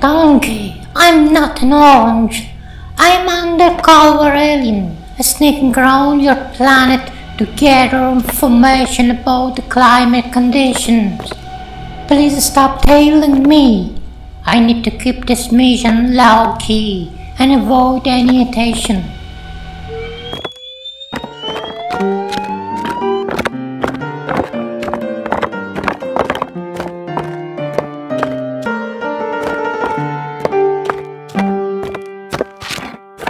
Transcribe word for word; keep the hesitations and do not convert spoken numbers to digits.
donkey. I'm not an orange. I'm undercover alien, sneaking around your planet to gather information about the climate conditions. Please stop tailing me. I need to keep this mission low-key and avoid any attention.